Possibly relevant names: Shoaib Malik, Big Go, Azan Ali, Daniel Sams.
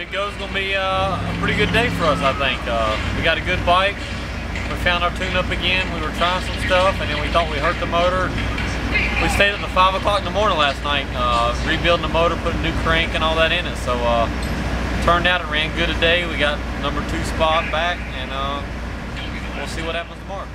Big Go's gonna be a pretty good day for us, I think. We got a good bike. We found our tune up again. We were trying some stuff, and then we thought we hurt the motor. We stayed up to 5 o'clock in the morning last night, rebuilding the motor, putting new crank and all that in it. So turned out it ran good today. We got number 2 spot back, and we'll see what happens tomorrow.